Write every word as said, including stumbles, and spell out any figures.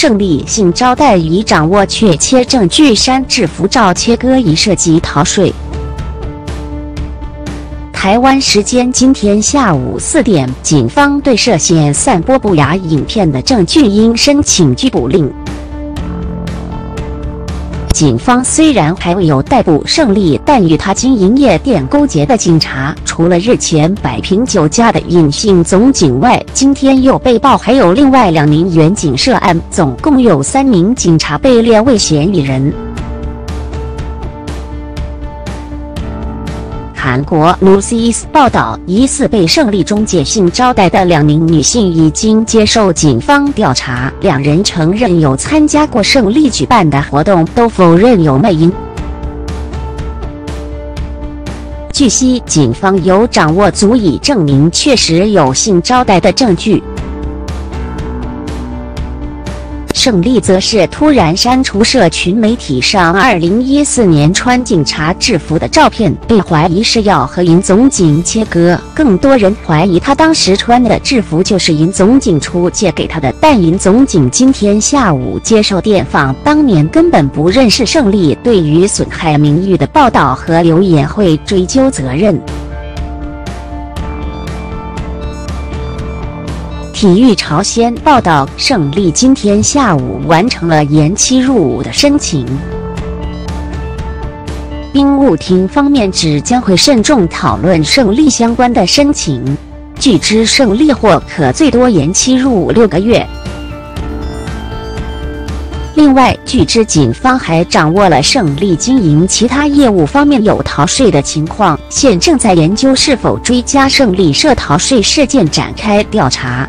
胜利性招待已掌握确切证据，山制服照切割已涉及逃税。台湾时间今天下午四点，警方对涉嫌散播不雅影片的证据应申请拘捕令。 警方虽然还未有逮捕胜利，但与他经营夜店勾结的警察，除了日前摆平酒驾的尹姓总警外，今天又被曝还有另外两名员警涉案，总共有三名警察被列为嫌疑人。韩国 Newsis 报道，疑似被胜利中介性招待的两名女性已经接受警方调查，两人承认有参加过胜利举办的活动，都否认有卖淫。据悉，警方有掌握足以证明确实有性招待的证据。 胜利则是突然删除社群媒体上二零一四年穿警察制服的照片，被怀疑是要和尹总警切割。更多人怀疑他当时穿的制服就是尹总警出借给他的，但尹总警今天下午接受电访，当年根本不认识胜利。对于损害名誉的报道和留言会追究责任。 体育朝鲜报道，胜利今天下午完成了延期入伍的申请。兵务厅方面指将会慎重讨论胜利相关的申请。据知，胜利或可最多延期入伍六个月。 另外，据知警方还掌握了胜利经营其他业务方面有逃税的情况，现正在研究是否追加胜利涉逃税事件展开调查。